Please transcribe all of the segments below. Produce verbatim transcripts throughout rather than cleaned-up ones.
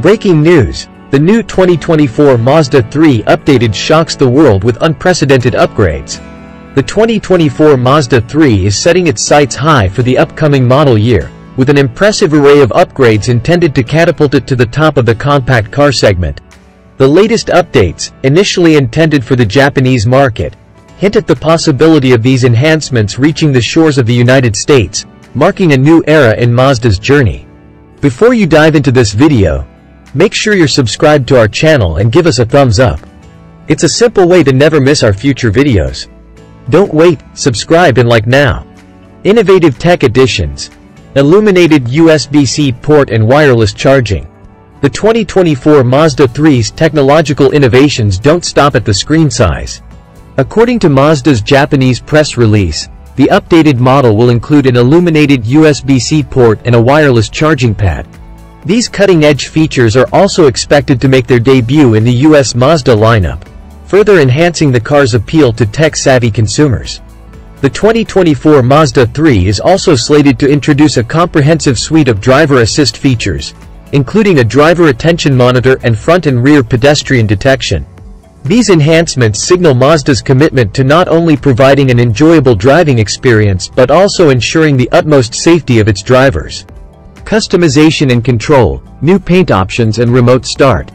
Breaking news! The new twenty twenty-four Mazda three updated shocks the world with unprecedented upgrades. The twenty twenty-four Mazda three is setting its sights high for the upcoming model year, with an impressive array of upgrades intended to catapult it to the top of the compact car segment. The latest updates, initially intended for the Japanese market, hint at the possibility of these enhancements reaching the shores of the United States, marking a new era in Mazda's journey. Before you dive into this video, make sure you're subscribed to our channel and give us a thumbs up. It's a simple way to never miss our future videos. Don't wait, subscribe and like now. Innovative tech additions. Illuminated U S B C port and wireless charging. The twenty twenty-four Mazda three's technological innovations don't stop at the screen size. According to Mazda's Japanese press release, the updated model will include an illuminated U S B C port and a wireless charging pad. These cutting-edge features are also expected to make their debut in the U S Mazda lineup, further enhancing the car's appeal to tech-savvy consumers. The twenty twenty-four Mazda three is also slated to introduce a comprehensive suite of driver assist features, including a driver attention monitor and front and rear pedestrian detection. These enhancements signal Mazda's commitment to not only providing an enjoyable driving experience but also ensuring the utmost safety of its drivers. Customization and control, new paint options and remote start.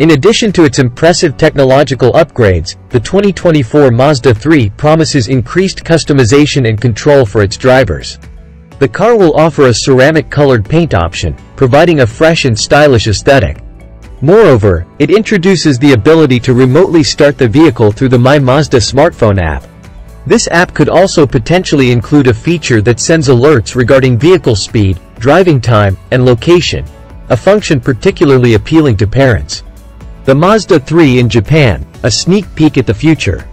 In addition to its impressive technological upgrades, the twenty twenty-four Mazda three promises increased customization and control for its drivers. The car will offer a ceramic-colored paint option, providing a fresh and stylish aesthetic. Moreover, it introduces the ability to remotely start the vehicle through the MyMazda smartphone app. This app could also potentially include a feature that sends alerts regarding vehicle speed, driving time, and location, a function particularly appealing to parents. The Mazda three in Japan, a sneak peek at the future.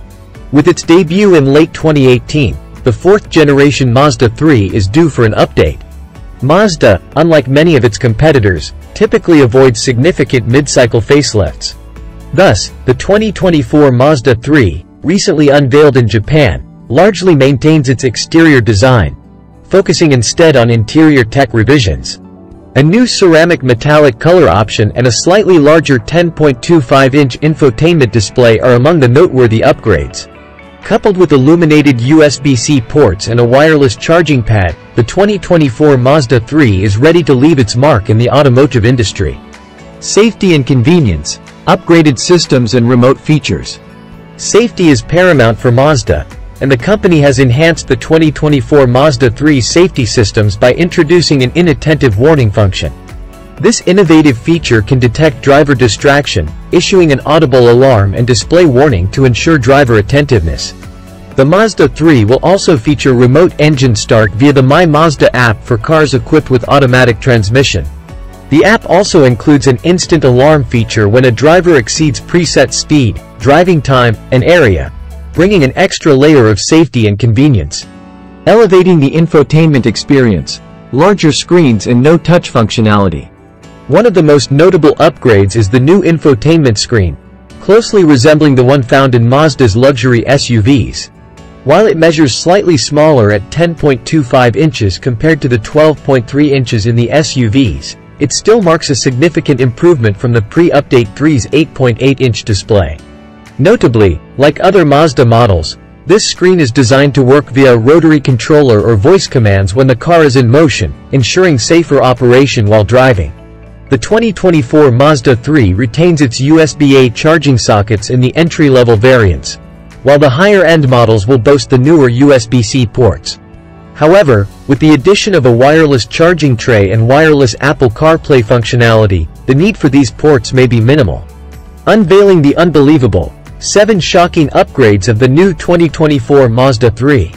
With its debut in late twenty eighteen, the fourth-generation Mazda three is due for an update. Mazda, unlike many of its competitors, typically avoids significant mid-cycle facelifts. Thus, the twenty twenty-four Mazda three, recently unveiled in Japan, largely maintains its exterior design, focusing instead on interior tech revisions. A new ceramic metallic color option and a slightly larger ten point two five inch infotainment display are among the noteworthy upgrades. Coupled with illuminated U S B C ports and a wireless charging pad, the twenty twenty-four Mazda three is ready to leave its mark in the automotive industry. Safety and convenience, upgraded systems and remote features. Safety is paramount for Mazda, and the company has enhanced the twenty twenty-four Mazda three safety systems by introducing an inattentive warning function. This innovative feature can detect driver distraction, issuing an audible alarm and display warning to ensure driver attentiveness. The Mazda three will also feature remote engine start via the MyMazda app for cars equipped with automatic transmission. The app also includes an instant alarm feature when a driver exceeds preset speed, driving time, and area, bringing an extra layer of safety and convenience. Elevating the infotainment experience, larger screens and no-touch functionality. One of the most notable upgrades is the new infotainment screen, closely resembling the one found in Mazda's luxury S U Vs. While it measures slightly smaller at ten point two five inches compared to the twelve point three inches in the S U Vs, it still marks a significant improvement from the pre-update three's eight point eight inch display. Notably, like other Mazda models, this screen is designed to work via a rotary controller or voice commands when the car is in motion, ensuring safer operation while driving. The twenty twenty-four Mazda three retains its U S B A charging sockets in the entry-level variants, while the higher-end models will boast the newer U S B C ports. However, with the addition of a wireless charging tray and wireless Apple CarPlay functionality, the need for these ports may be minimal. Unveiling the unbelievable, seven shocking upgrades of the new twenty twenty-four Mazda three.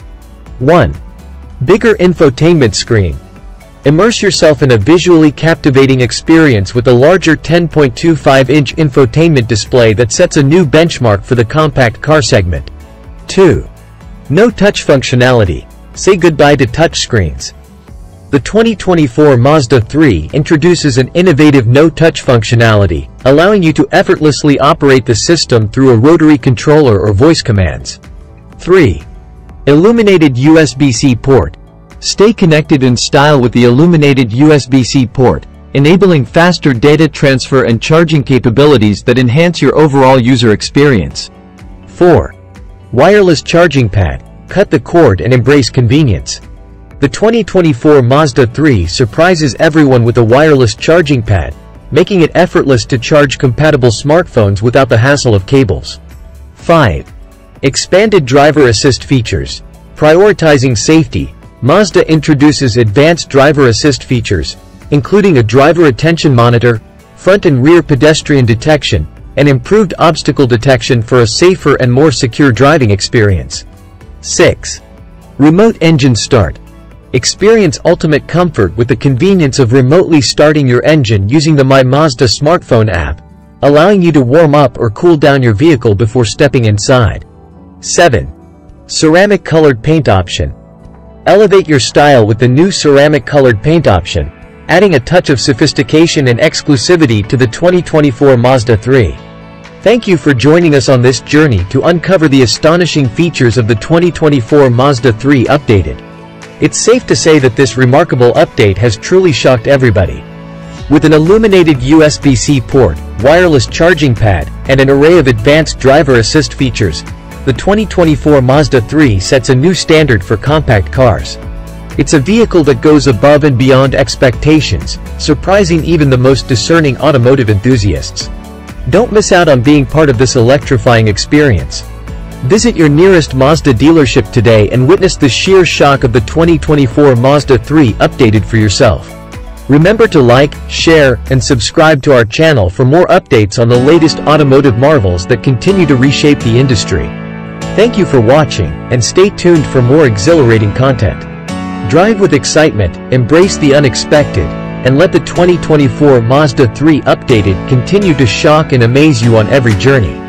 one. Bigger infotainment screen. Immerse yourself in a visually captivating experience with a larger ten point two five inch infotainment display that sets a new benchmark for the compact car segment. two. No-touch functionality. Say goodbye to touchscreens. The twenty twenty-four Mazda three introduces an innovative no-touch functionality, allowing you to effortlessly operate the system through a rotary controller or voice commands. three. Illuminated U S B C port. Stay connected in style with the illuminated U S B C port, enabling faster data transfer and charging capabilities that enhance your overall user experience. four. Wireless charging pad. Cut the cord and embrace convenience. The twenty twenty-four Mazda three surprises everyone with a wireless charging pad, making it effortless to charge compatible smartphones without the hassle of cables. five. Expanded driver assist features. Prioritizing safety, Mazda introduces advanced driver assist features, including a driver attention monitor, front and rear pedestrian detection, and improved obstacle detection for a safer and more secure driving experience. six. Remote engine start. Experience ultimate comfort with the convenience of remotely starting your engine using the MyMazda smartphone app, allowing you to warm up or cool down your vehicle before stepping inside. seven. Ceramic colored paint option. Elevate your style with the new ceramic colored paint option, adding a touch of sophistication and exclusivity to the twenty twenty-four Mazda three. Thank you for joining us on this journey to uncover the astonishing features of the twenty twenty-four Mazda three updated. It's safe to say that this remarkable update has truly shocked everybody. With an illuminated U S B C port, wireless charging pad, and an array of advanced driver assist features, the twenty twenty-four Mazda three sets a new standard for compact cars. It's a vehicle that goes above and beyond expectations, surprising even the most discerning automotive enthusiasts. Don't miss out on being part of this electrifying experience. Visit your nearest Mazda dealership today and witness the sheer shock of the twenty twenty-four Mazda three updated for yourself. Remember to like, share, and subscribe to our channel for more updates on the latest automotive marvels that continue to reshape the industry. Thank you for watching, and stay tuned for more exhilarating content. Drive with excitement, embrace the unexpected, and let the twenty twenty-four Mazda three updated continue to shock and amaze you on every journey.